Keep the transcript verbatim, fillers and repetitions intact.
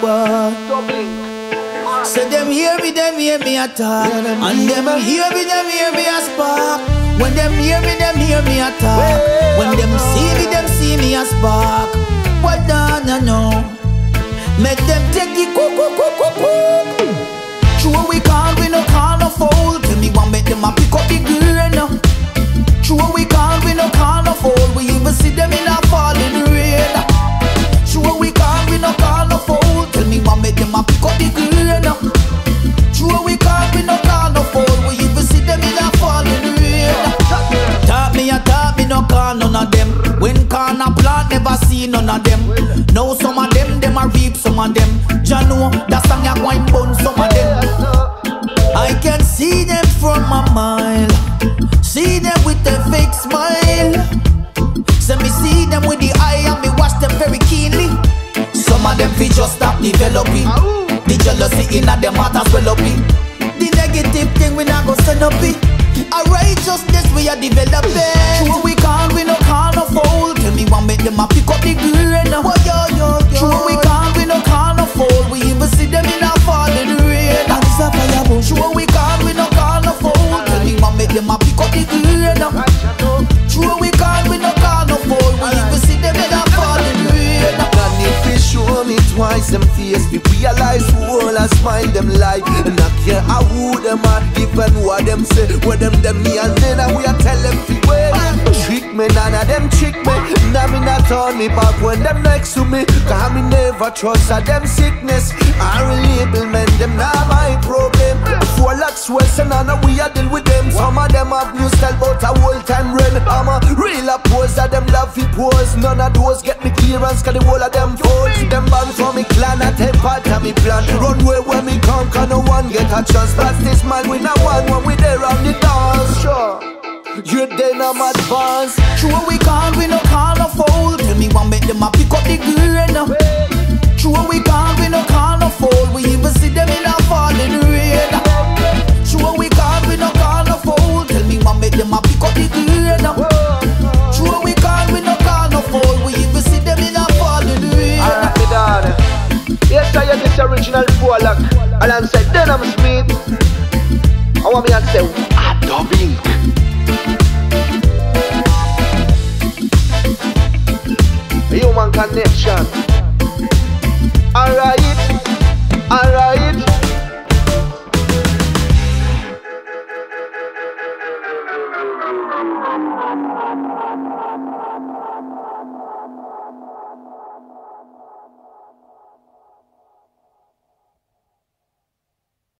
boy. Say them hear me, them hear me a talk, and them hear me, them hear me a spark. When them hear me, them hear me a talk. When them see me, them see me a spark. What don't I know? Make them take the cook, cook, cook, cook, cook. True we call, we no call no fool. Tell me one make them a pick up the green. True we call, we no call no fool. We even see them in a falling rain. True we call, we no call no fool. Tell me one make them a pick up the green. True we call, we no call no fool. We even see them in a falling rain. Talk me a talk, me no call none of them. When corn a plant, never see none of them. Now some of them, them a reap some of them. Jah know that song a going burn some of them. I can see them from a mile, see them with a fake smile. So me see them with the eye and me watch them very keenly. Some of them fi just stop developing. The jealousy inna them heart as well up it. The negative thing we not go send up it. A righteousness we are developing. True we can't, we no can't no fool. Tell me one make them a pick up the green. Oh, yo, yo, yo. True we can't, we no can't no fool. We even see them in a falling rain. True we can't, we no can't no fool. Tell me one make them a pick up the green. True we can't, we no can't no fool. We even see them in a falling rain. And if they show me twice them face, we realize who all a smile them life. And I care how who them are, even what them say. What them them me and then I will tell them to wait. Trick me, none of them trick me. Now me not turn me back when them next to me. Cause me never trust a them sickness. I reliable men, them not my problem. Four locks west and none of we a deal with them. Some of them have new style but a whole time run. I'm a real oppose that them love he pose. None of those get me clearance cause the whole of them folds. Them bang for me clan at a part of me plan. Runway where me come cause no one get a chance. That's this man we not one when we there on the dance. Sure. You then I'm advanced. True we can't, we no can't no fool. Tell me one make them a pick up the green. True we can't, we no can't no fool. We even see them in a falling rain. True we can't, we no can't no fool. Tell me one make them a pick up the green. True we can't, we no can't no fool. We even see them in a falling rain. Alright me dad. Yes I am this original Pollock. Alongside Denham Smith. I want me to say I dubbing. Human connection.